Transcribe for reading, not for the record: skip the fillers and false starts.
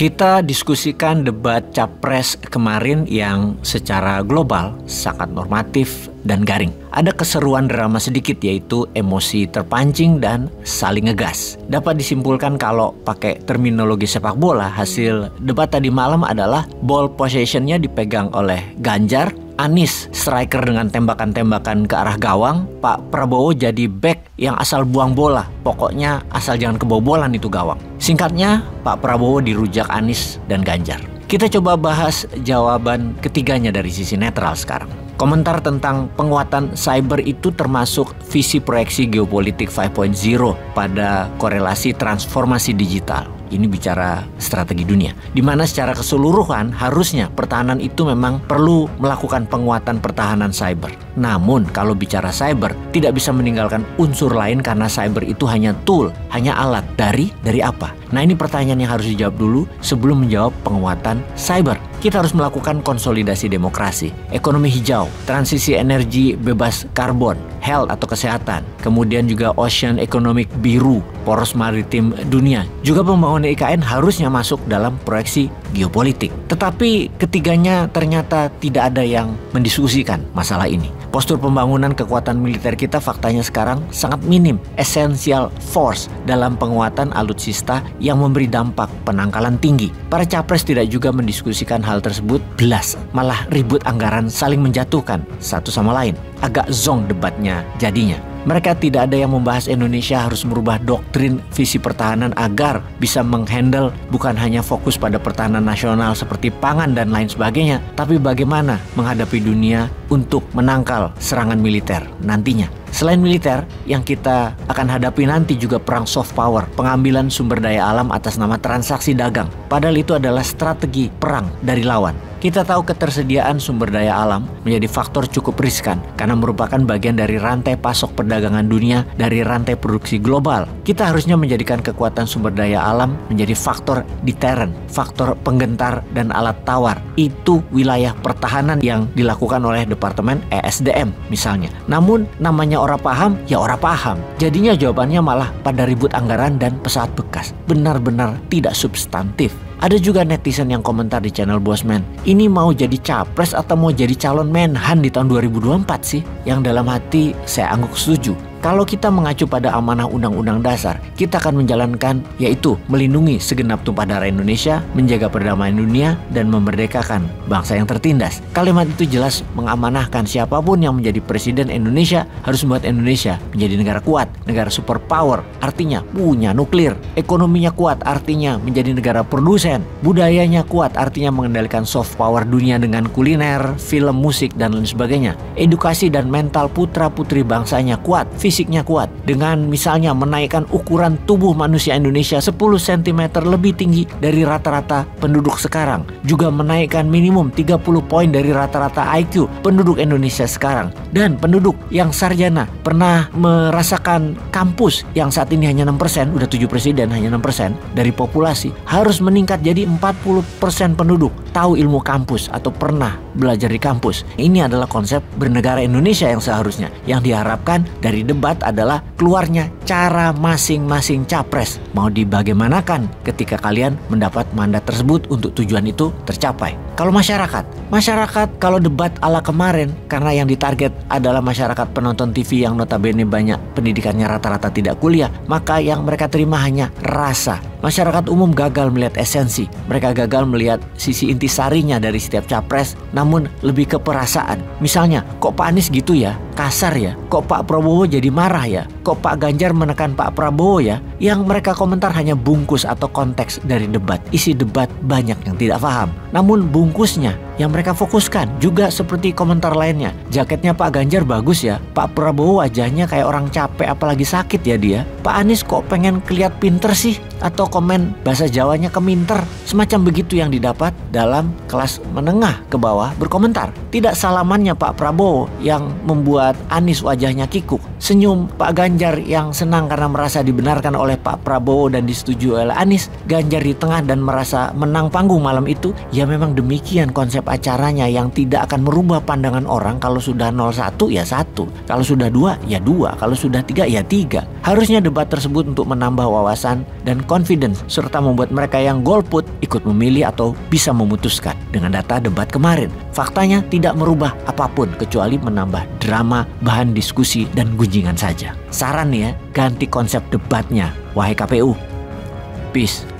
Kita diskusikan debat capres kemarin yang secara global sangat normatif dan garing. Ada keseruan drama sedikit, yaitu emosi terpancing dan saling ngegas. Dapat disimpulkan kalau pakai terminologi sepak bola, hasil debat tadi malam adalah ball possession-nya dipegang oleh Ganjar, Anies striker dengan tembakan-tembakan ke arah gawang, Pak Prabowo jadi back yang asal buang bola, pokoknya asal jangan kebobolan itu gawang. Singkatnya, Pak Prabowo dirujak Anies dan Ganjar. Kita coba bahas jawaban ketiganya dari sisi netral sekarang. Komentar tentang penguatan cyber itu termasuk visi proyeksi geopolitik 5.0 pada korelasi transformasi digital. Ini bicara strategi dunia, di mana secara keseluruhan harusnya pertahanan itu memang perlu melakukan penguatan pertahanan cyber. Namun kalau bicara cyber tidak bisa meninggalkan unsur lain, karena cyber itu hanya tool, hanya alat. Dari apa? Nah, ini pertanyaan yang harus dijawab dulu sebelum menjawab penguatan cyber. Kita harus melakukan konsolidasi demokrasi, ekonomi hijau, transisi energi bebas karbon, health atau kesehatan, kemudian juga ocean economic biru, poros maritim dunia. Juga pembangunan IKN harusnya masuk dalam proyeksi geopolitik. Tetapi ketiganya ternyata tidak ada yang mendiskusikan masalah ini. Postur pembangunan kekuatan militer kita faktanya sekarang sangat minim. Essential force dalam penguatan alutsista yang memberi dampak penangkalan tinggi. Para capres tidak juga mendiskusikan hal tersebut belas. Malah ribut anggaran, saling menjatuhkan satu sama lain. Agak zonk debatnya jadinya. Mereka tidak ada yang membahas Indonesia harus merubah doktrin visi pertahanan agar bisa menghandle bukan hanya fokus pada pertahanan nasional seperti pangan dan lain sebagainya, tapi bagaimana menghadapi dunia untuk menangkal serangan militer nantinya. Selain militer, yang kita akan hadapi nanti juga perang soft power, pengambilan sumber daya alam atas nama transaksi dagang. Padahal itu adalah strategi perang dari lawan. Kita tahu ketersediaan sumber daya alam menjadi faktor cukup riskan karena merupakan bagian dari rantai pasok perdagangan dunia, dari rantai produksi global. Kita harusnya menjadikan kekuatan sumber daya alam menjadi faktor deterrent, faktor penggentar dan alat tawar. Itu wilayah pertahanan yang dilakukan oleh Departemen ESDM misalnya. Namun namanya orang paham, ya orang paham. Jadinya jawabannya malah pada ribut anggaran dan pesawat bekas. Benar-benar tidak substantif. Ada juga netizen yang komentar di channel Bosman, ini mau jadi capres atau mau jadi calon menhan di tahun 2024 sih? Yang dalam hati saya angguk setuju. Kalau kita mengacu pada amanah Undang-Undang Dasar, kita akan menjalankan, yaitu melindungi segenap tumpah darah Indonesia, menjaga perdamaian dunia, dan memerdekakan bangsa yang tertindas. Kalimat itu jelas mengamanahkan siapapun yang menjadi presiden Indonesia harus membuat Indonesia menjadi negara kuat, negara superpower, artinya punya nuklir, ekonominya kuat, artinya menjadi negara produsen, budayanya kuat, artinya mengendalikan soft power dunia dengan kuliner, film, musik, dan lain sebagainya. Edukasi dan mental putra-putri bangsanya kuat, fisiknya kuat, dengan misalnya menaikkan ukuran tubuh manusia Indonesia 10 cm lebih tinggi dari rata-rata penduduk sekarang. Juga menaikkan minimum 30 poin dari rata-rata IQ penduduk Indonesia sekarang. Dan penduduk yang sarjana pernah merasakan kampus yang saat ini hanya 6%, udah 7 presiden hanya 6% dari populasi, harus meningkat jadi 40% penduduk tahu ilmu kampus atau pernah belajar di kampus. Ini adalah konsep bernegara Indonesia yang seharusnya. Yang diharapkan dari debat adalah keluarnya cara masing-masing capres mau dibagaimanakan ketika kalian mendapat mandat tersebut untuk tujuan itu tercapai. Kalau masyarakat kalau debat ala kemarin, karena yang ditarget adalah masyarakat penonton TV yang notabene banyak pendidikannya rata-rata tidak kuliah, maka yang mereka terima hanya rasa. Masyarakat umum gagal melihat esensi. Mereka gagal melihat sisi intisarinya dari setiap capres, namun lebih ke perasaan. Misalnya, kok Pak Anies gitu ya? Kasar ya? Kok Pak Prabowo jadi marah ya? Kok Pak Ganjar menekan Pak Prabowo ya? Yang mereka komentar hanya bungkus atau konteks dari debat. Isi debat banyak yang tidak paham. Namun bungkusnya yang mereka fokuskan, juga seperti komentar lainnya. Jaketnya Pak Ganjar bagus ya? Pak Prabowo wajahnya kayak orang capek apalagi sakit ya dia? Pak Anies kok pengen keliat pinter sih? Atau komen bahasa Jawanya keminter. Semacam begitu yang didapat dalam kelas menengah ke bawah berkomentar. Tidak salamannya Pak Prabowo yang membuat Anies wajahnya kikuk. Senyum Pak Ganjar yang senang karena merasa dibenarkan oleh Pak Prabowo dan disetujui oleh Anies. Ganjar di tengah dan merasa menang panggung malam itu. Ya memang demikian konsep acaranya yang tidak akan merubah pandangan orang. Kalau sudah 01 ya 1, kalau sudah 2 ya 2, kalau sudah 3 ya 3. Harusnya debat tersebut untuk menambah wawasan dan confidence, serta membuat mereka yang golput ikut memilih atau bisa memutuskan. Dengan data debat kemarin, faktanya tidak merubah apapun kecuali menambah drama, bahan diskusi, dan gunjingan saja. Saran ya, ganti konsep debatnya, wahai KPU. Peace.